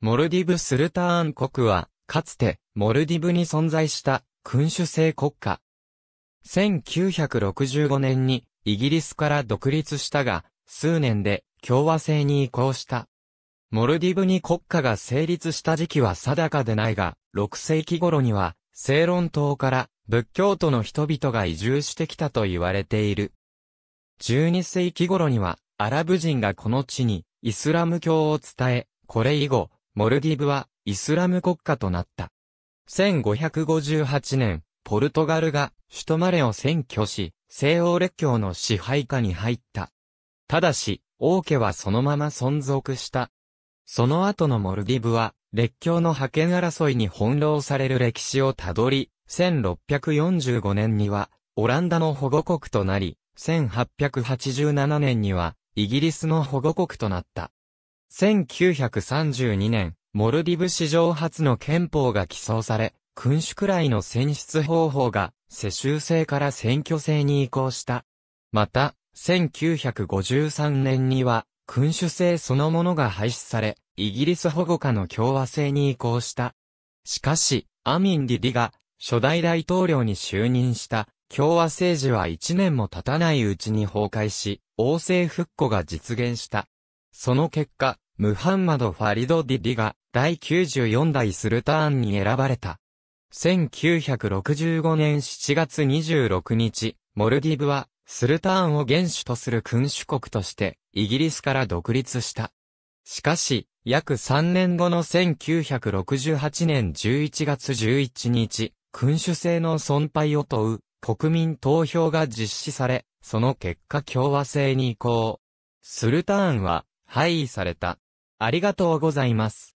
モルディブ・スルターン国は、かつて、モルディブに存在した、君主制国家。1965年に、イギリスから独立したが、数年で、共和制に移行した。モルディブに国家が成立した時期は定かでないが、6世紀頃には、セイロン島から、仏教徒の人々が移住してきたと言われている。12世紀頃には、アラブ人がこの地に、イスラム教を伝え、これ以後、モルディブはイスラム国家となった。1558年、ポルトガルが首都マレを占拠し、西欧列強の支配下に入った。ただし、王家はそのまま存続した。その後のモルディブは、列強の覇権争いに翻弄される歴史をたどり、1645年には、オランダの保護国となり、1887年には、イギリスの保護国となった。1932年、モルディブ史上初の憲法が起草され、君主くらいの選出方法が世襲制から選挙制に移行した。また、1953年には、君主制そのものが廃止され、イギリス保護下の共和制に移行した。しかし、アミンディリが初代大統領に就任した共和政治は1年も経たないうちに崩壊し、王政復古が実現した。その結果、ムハンマド・ファリド・ディリが第94代スルターンに選ばれた。1965年7月26日、モルディブはスルターンを元首とする君主国としてイギリスから独立した。しかし、約3年後の1968年11月11日、君主制の存廃を問う国民投票が実施され、その結果共和制に移行。スルターンは、廃位された。ありがとうございます。